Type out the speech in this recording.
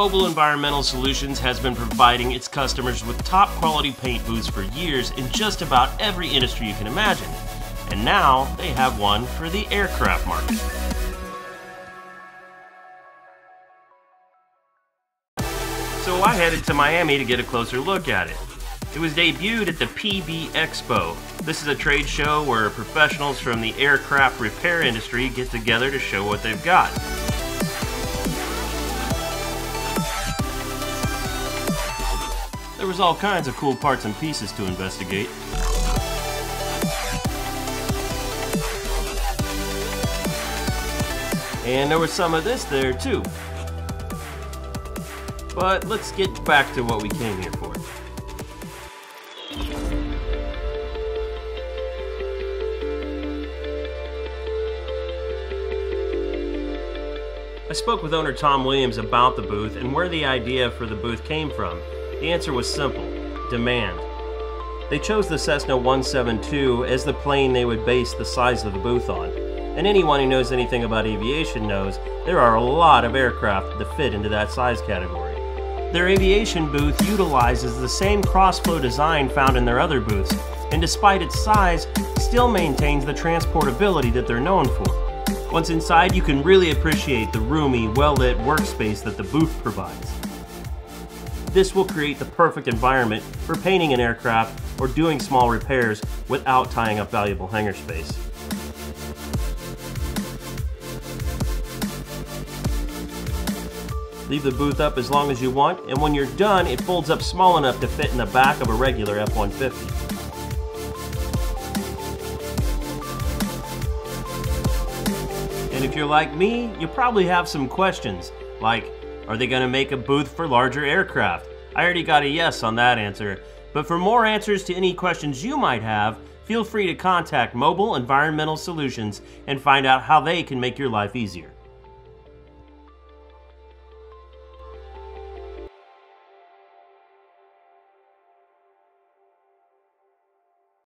Mobile Environmental Solutions has been providing its customers with top quality paint booths for years in just about every industry you can imagine. And now they have one for the aircraft market. So I headed to Miami to get a closer look at it. It was debuted at the PB Expo. This is a trade show where professionals from the aircraft repair industry get together to show what they've got. There was all kinds of cool parts and pieces to investigate. And there was some of this there too. But let's get back to what we came here for. I spoke with owner Tom Williams about the booth and where the idea for the booth came from. The answer was simple: demand. They chose the Cessna 172 as the plane they would base the size of the booth on. And anyone who knows anything about aviation knows there are a lot of aircraft that fit into that size category. Their aviation booth utilizes the same cross-flow design found in their other booths, and despite its size, still maintains the transportability that they're known for. Once inside, you can really appreciate the roomy, well-lit workspace that the booth provides. This will create the perfect environment for painting an aircraft or doing small repairs without tying up valuable hangar space. Leave the booth up as long as you want, and when you're done, it folds up small enough to fit in the back of a regular F-150. And if you're like me, you probably have some questions, like, are they going to make a booth for larger aircraft? I already got a yes on that answer. But for more answers to any questions you might have, feel free to contact Mobile Environmental Solutions and find out how they can make your life easier.